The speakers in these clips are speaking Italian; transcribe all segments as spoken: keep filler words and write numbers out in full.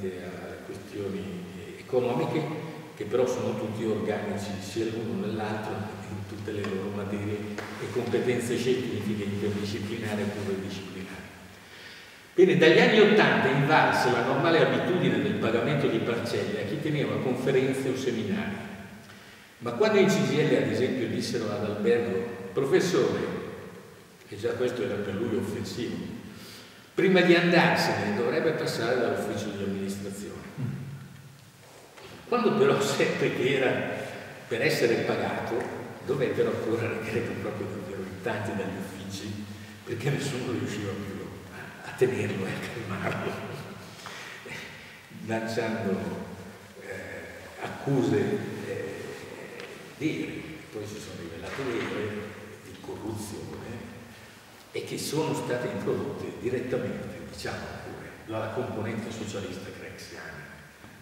relativamente a questioni economiche, che però sono tutti organici sia l'uno nell'altro in tutte le loro materie e competenze scientifiche interdisciplinari e pluridisciplinari. Bene, dagli anni Ottanta invalse la normale abitudine del pagamento di parcelle a chi teneva conferenze o seminari, ma quando in C G L ad esempio dissero ad Albergo: professore, e già questo era per lui offensivo, prima di andarsene dovrebbe passare dall'ufficio di amministrazione. Quando però seppe che era per essere pagato, dovettero ancora richiedere proprio davvero in tanti dagli uffici, perché nessuno riusciva più a tenerlo e a calmarlo, lanciando eh, accuse eh, vere, poi si sono rivelate vere, di corruzione, e che sono state introdotte direttamente, diciamo pure, dalla componente socialista creixiana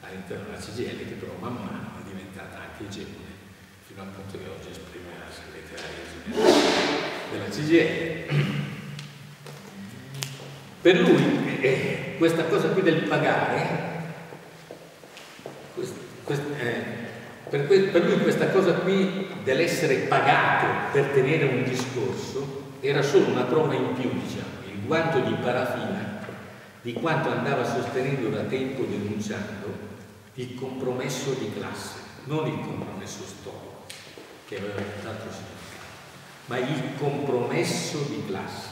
all'interno della C G L, che però man mano è diventata anche egemone, fino al punto che oggi esprime la segretaria generale della C G L. Per lui eh, questa cosa qui del pagare, quest, quest, eh, per, que, per lui questa cosa qui dell'essere pagato per tenere un discorso era solo una prova in più, diciamo, il guanto di parafina di quanto andava sostenendo da tempo, denunciando il compromesso di classe, non il compromesso storico, che aveva tanto significato, ma il compromesso di classe,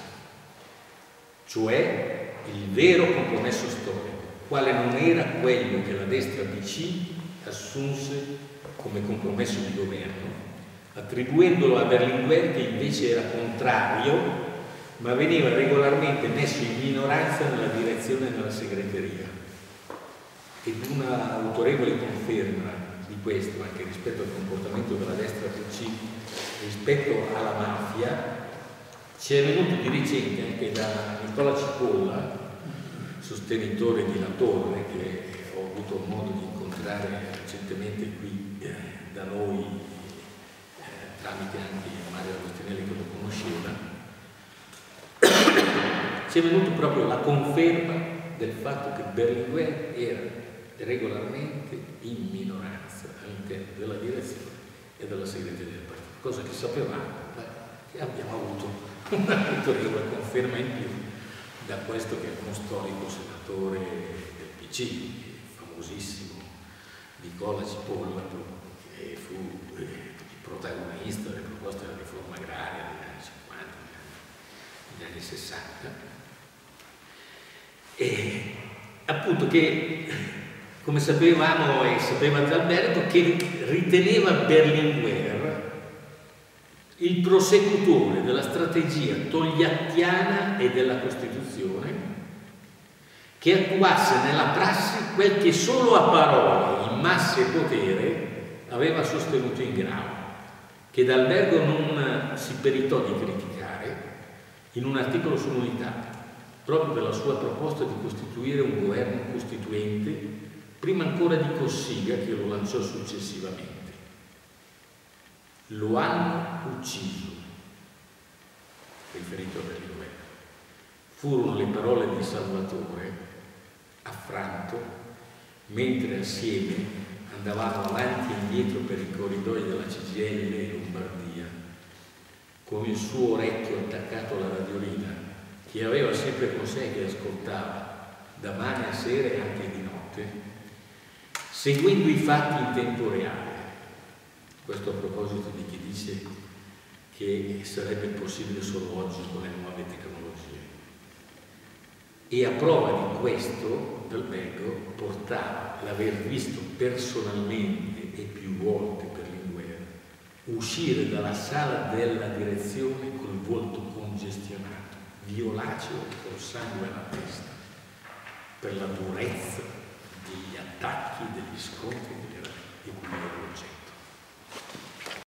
cioè il vero compromesso storico, quale non era quello che la destra P C assunse come compromesso di governo, attribuendolo a Berlinguer, che invece era contrario, ma veniva regolarmente messo in minoranza nella direzione e nella segreteria. Ed una autorevole conferma di questo, anche rispetto al comportamento della destra P C rispetto alla mafia, ci è venuto di recente anche da Nicola Cipolla, sostenitore di La Torre, che ho avuto modo di incontrare recentemente qui eh, da noi, eh, tramite anche Mario Agostinelli che lo conosceva. Ci è venuto proprio la conferma del fatto che Berlinguer era regolarmente in minoranza all'interno della direzione e della segreteria del partito, cosa che sapevamo e abbiamo avuto una autorevole conferma in più da questo che è uno storico senatore del P C, famosissimo, Nicola Cipolla, che fu il protagonista delle proposte della riforma agraria negli anni cinquanta, negli anni sessanta, e appunto che, come sapevamo e sapeva D'Albergo, che riteneva Berlinguer il prosecutore della strategia togliattiana e della Costituzione, che attuasse nella prassi quel che solo a parole, in massa e potere, aveva sostenuto in grado, che D'Albergo non si peritò di criticare in un articolo sull'unità, proprio per la sua proposta di costituire un governo costituente, prima ancora di Cossiga, che lo lanciò successivamente. Lo hanno ucciso, riferito a Berlinguer. Furono le parole di Salvatore, affranto, mentre assieme andavamo avanti e indietro per i corridoi della C G L in Lombardia, con il suo orecchio attaccato alla radiolina, che aveva sempre con sé, che ascoltava da mane a sera e anche di notte, seguendo i fatti in tempo reale. Questo a proposito di chi dice che sarebbe possibile solo oggi con le nuove tecnologie. E a prova di questo, D'Albergo portava l'aver visto personalmente e più volte Berlinguer uscire dalla sala della direzione col volto congestionato, violaceo e col sangue alla testa, per la durezza degli attacchi, degli scontri di cui era oggetto.